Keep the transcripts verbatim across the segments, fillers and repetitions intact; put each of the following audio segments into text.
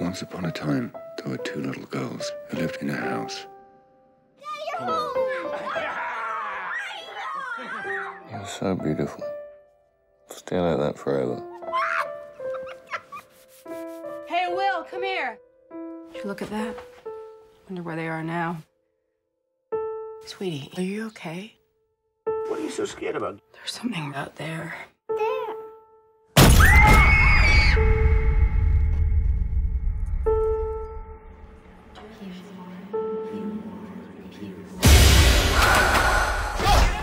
Once upon a time, there were two little girls who lived in a house. You're so beautiful. Stay like that forever. Hey, Will, come here. Did you look at that? Wonder where they are now. Sweetie, are you okay? What are you so scared about? There's something out there. There.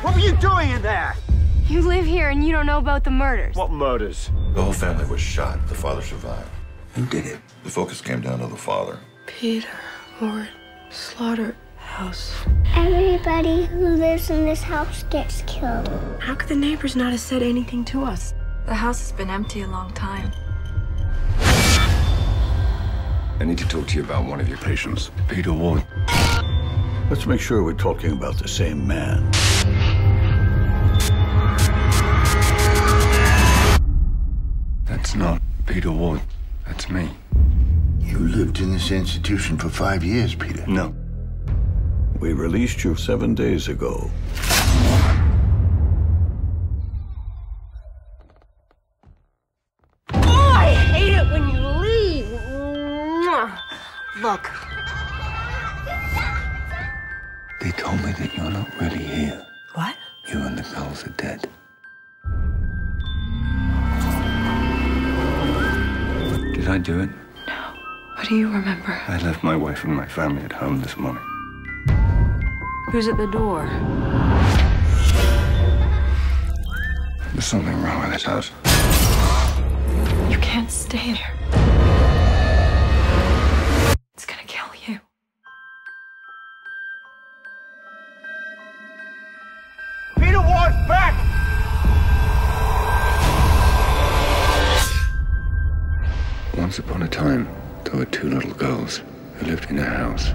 What were you doing in there? You live here and you don't know about the murders. What murders? The whole family was shot. The father survived. Who did it? The focus came down to the father. Peter Warren, slaughterhouse. Everybody who lives in this house gets killed. How could the neighbors not have said anything to us? The house has been empty a long time. I need to talk to you about one of your patients, Peter Warren. Let's make sure we're talking about the same man. That's not Peter Warren. That's me. You lived in this institution for five years, Peter. No. We released you seven days ago. Oh, I hate it when you leave. Look. They told me that you're not really here. What? You and the girls are dead. Did I do it? No. What do you remember? I left my wife and my family at home this morning. Who's at the door? There's something wrong with this house. You can't stay there. It's gonna kill you. Peter Warren's back! Once upon a time, there were two little girls who lived in a house.